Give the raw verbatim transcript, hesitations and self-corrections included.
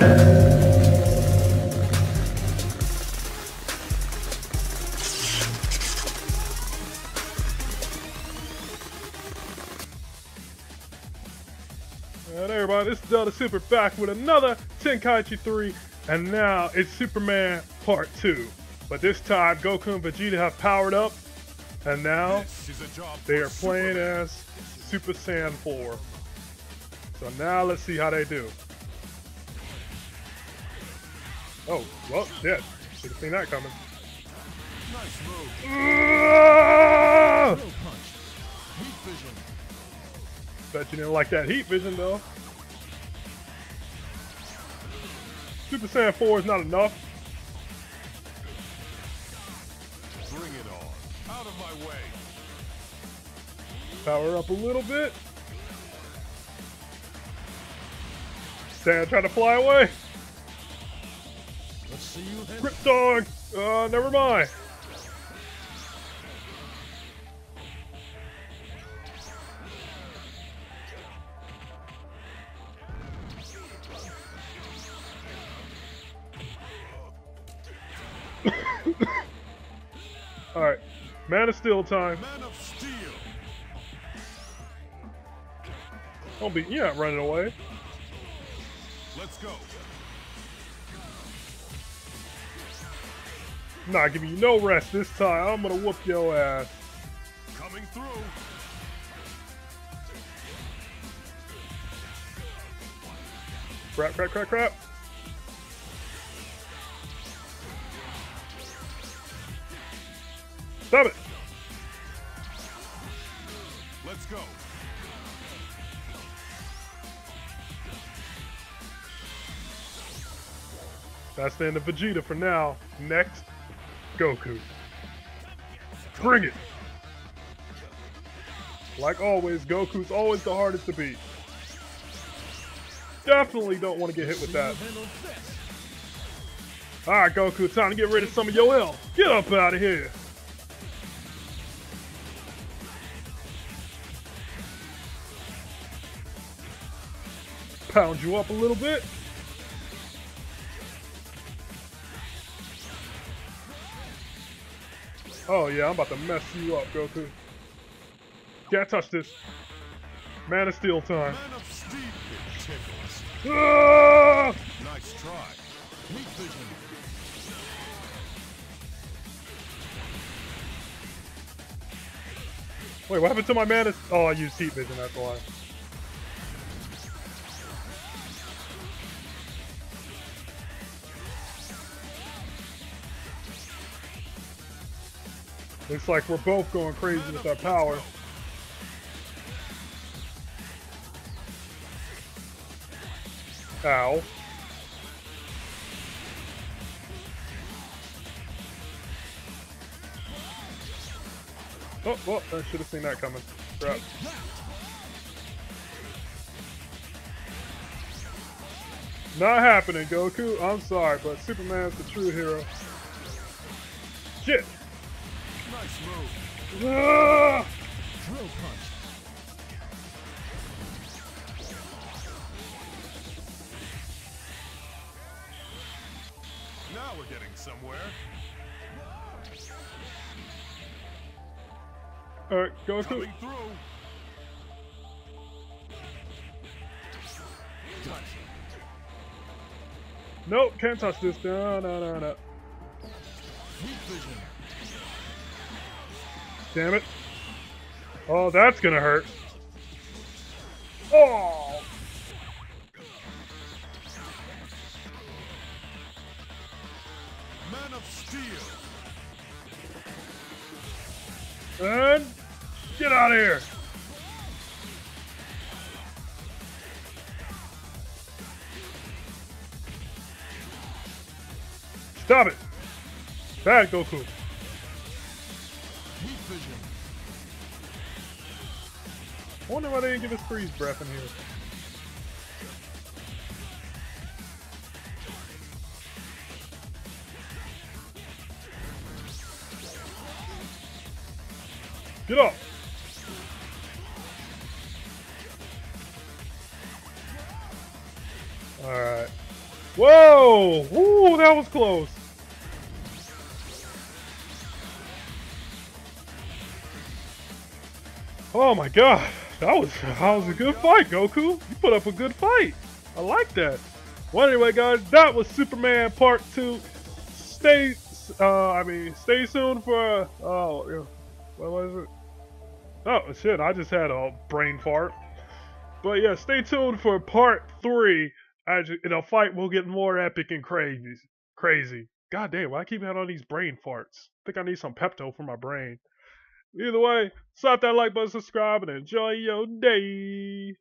Alright everybody, this is Delta Super back with another Tenkaichi three, and now it's Superman Part two. But this time, Goku and Vegeta have powered up, and now they are playing as Super Saiyan four. So now let's see how they do. Oh, well, shit. Should have seen that coming. Nice move. Uh, punch. Heat vision. Bet you didn't like that heat vision, though. Super Saiyan four is not enough. Bring it on. Out of my way. Power up a little bit. Saiyan trying to fly away. Let's see you then. Grip dog! Uh, never mind. Alright. Man of Steel time. Man of Steel. Don't be, you're not running away. Let's go. Not giving you no rest this time. I'm gonna whoop your ass. Coming through. Crap, crap, crap, crap. Stop it. Let's go. That's the end of Vegeta for now. Next, Goku. Bring it! Like always, Goku's always the hardest to beat. Definitely don't want to get hit with that. Alright, Goku, time to get rid of some of your ill. Get up out of here! Pound you up a little bit. Oh yeah, I'm about to mess you up, Goku. Can't touch this. Man of Steel time. Man of Steel. Ah! Nice try. Meat vision. Wait, what happened to my man of? Oh, I used heat vision. That's why. Looks like we're both going crazy with our power. Ow. Oh, well, I should have seen that coming. Crap. Not happening, Goku. I'm sorry, but Superman's the true hero. Shit. Nice move. Ah! Drill punch. Now we're getting somewhere. All right, go through. Nope, can't touch this. No, no, no, no. Damn it. Oh, that's gonna hurt. Oh! Man of Steel. And get out of here. Stop it. Bad Goku. I wonder why they didn't give us freeze breath in here. Get up! Alright. Whoa! Ooh, that was close. Oh my god, that was that was a good fight, Goku. You put up a good fight. I like that. Well, anyway, guys, that was Superman Part Two. Stay, uh, I mean, stay tuned for. Oh, what was it? Oh shit, I just had a brain fart. But yeah, stay tuned for Part Three. As in a fight, we'll get more epic and crazy. Crazy. God damn, why I keep having all these brain farts? I think I need some Pepto for my brain. Either way, slap that like button, subscribe, and enjoy your day.